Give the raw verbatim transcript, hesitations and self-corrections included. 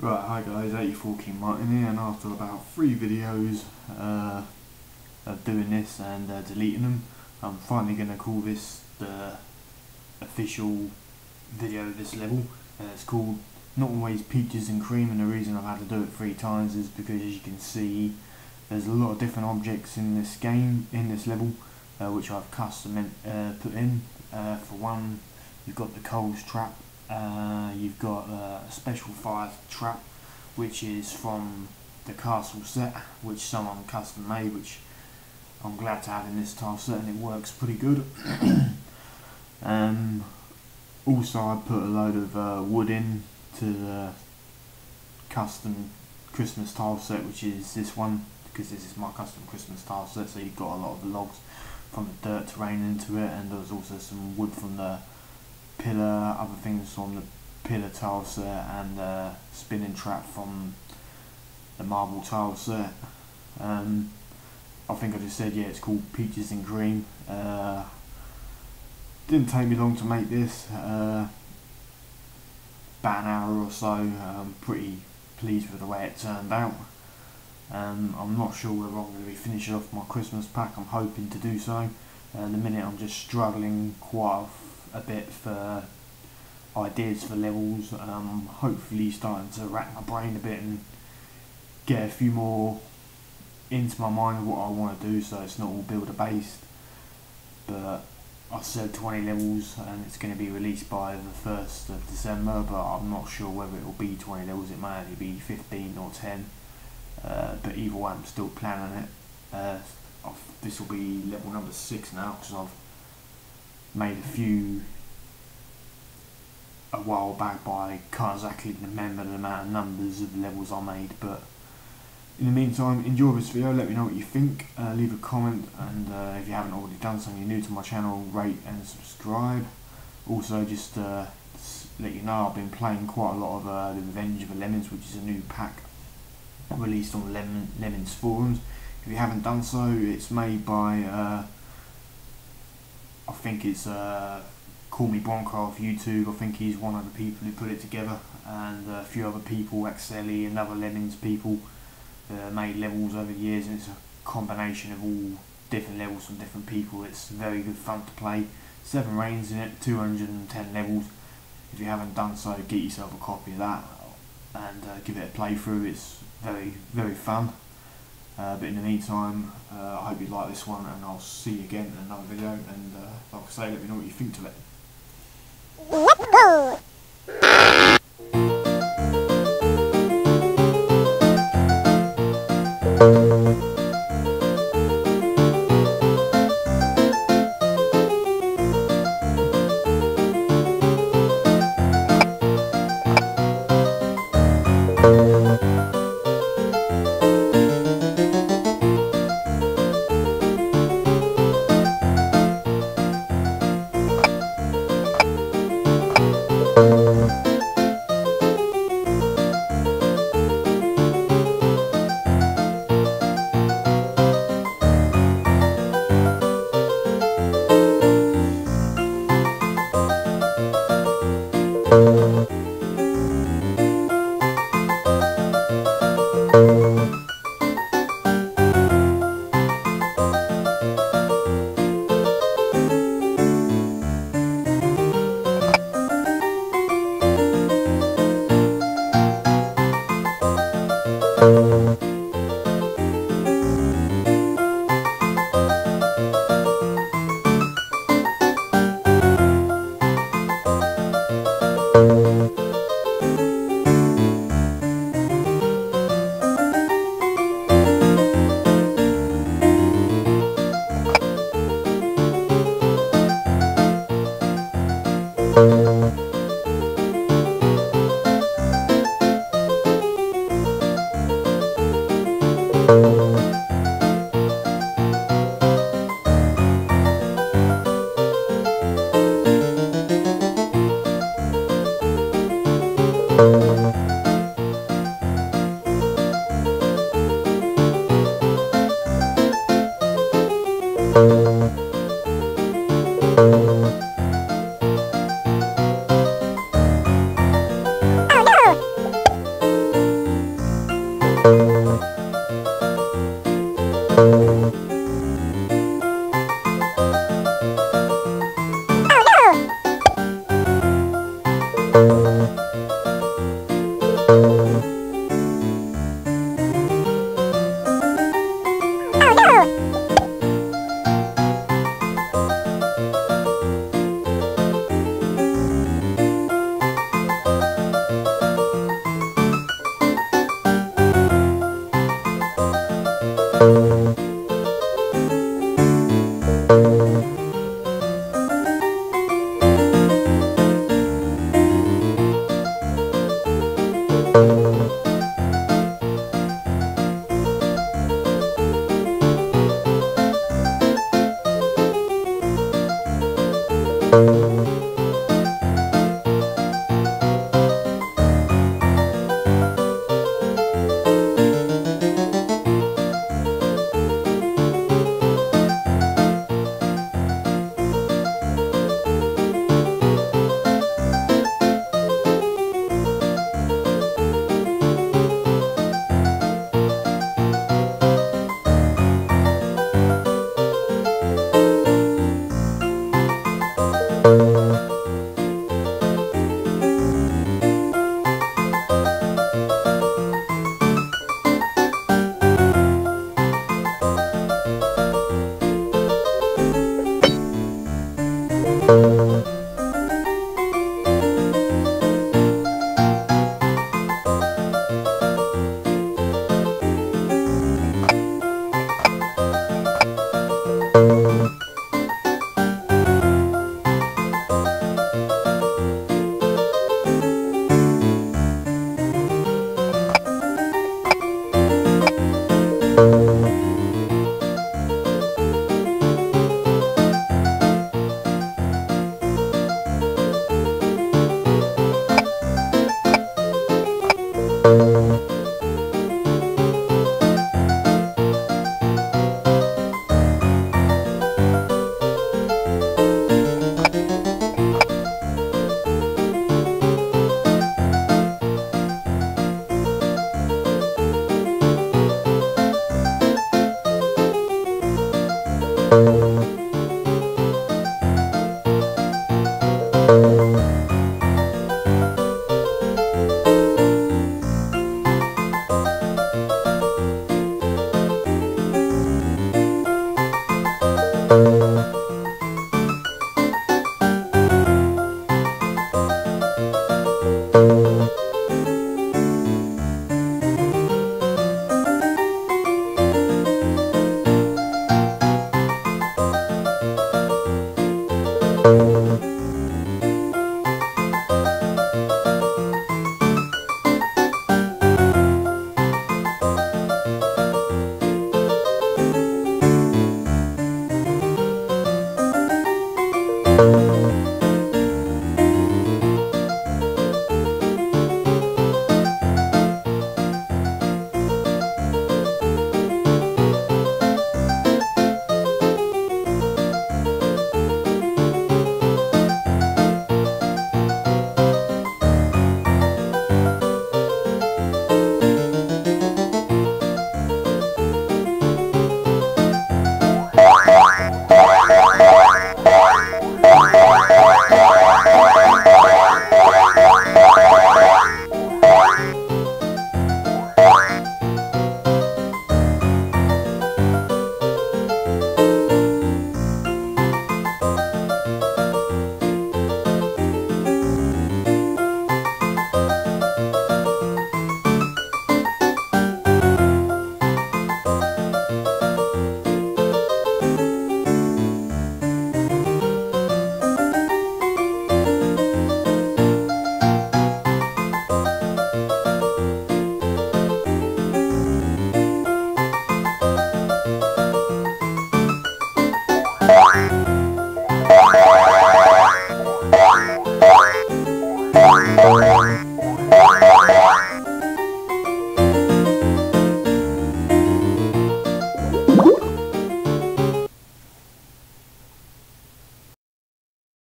Right, hi guys, eighty-four King Martin here, and after about three videos uh, of doing this and uh, deleting them, I'm finally going to call this the official video of this level. And it's called Not Always Peaches and Cream, and the reason I've had to do it three times is because, as you can see, there's a lot of different objects in this game, in this level, uh, which I've custom uh, put in. Uh, for one, you've got the Coles trap. Uh, you've got uh, a special fire trap, which is from the castle set, which someone custom made, which I'm glad to have in this tile set, and it works pretty good. um, also, I put a load of uh, wood in to the custom Christmas tile set, which is this one, because this is my custom Christmas tile set. So you've got a lot of logs from the dirt terrain into it, and there was also some wood from the pillar, other things from the pillar tile set, and uh, spinning trap from the marble tile set. Um, I think I just said, yeah, it's called Peaches and Cream. Uh, didn't take me long to make this, uh, about an hour or so. I'm pretty pleased with the way it turned out. Um, I'm not sure whether I'm going to be finishing off my Christmas pack. I'm hoping to do so. Uh, at the minute I'm just struggling quite a a bit for ideas for levels. Um, hopefully starting to rack my brain a bit and get a few more into my mind of what I want to do, so it's not all builder based. But I said twenty levels, and it's going to be released by the first of December, but I'm not sure whether it will be twenty levels. It may only be fifteen or ten, uh, but either way I'm still planning it. Uh, I've, this will be level number six now, because I've made a few a while back, but I can't exactly remember the amount of numbers of levels I made. But in the meantime, enjoy this video, let me know what you think, uh, leave a comment, and uh, if you haven't already done so, you're new to my channel, rate and subscribe. Also, just uh, let you know, I've been playing quite a lot of uh, the Revenge of the Lemons, which is a new pack released on Lemon Lemons forums. If you haven't done so, it's made by uh, I think it's uh, Call Me Broncraft YouTube. I think he's one of the people who put it together, and a few other people, X L E and other Lemmings people, uh, made levels over the years, and it's a combination of all different levels from different people. It's very good fun to play. Seven rains in it, two hundred and ten levels. If you haven't done so, get yourself a copy of that and uh, give it a playthrough. It's very, very fun. Uh, but in the meantime, uh, I hope you like this one, and I'll see you again in another video, and uh, like I say, let me know what you think to it. Oh no! Boing.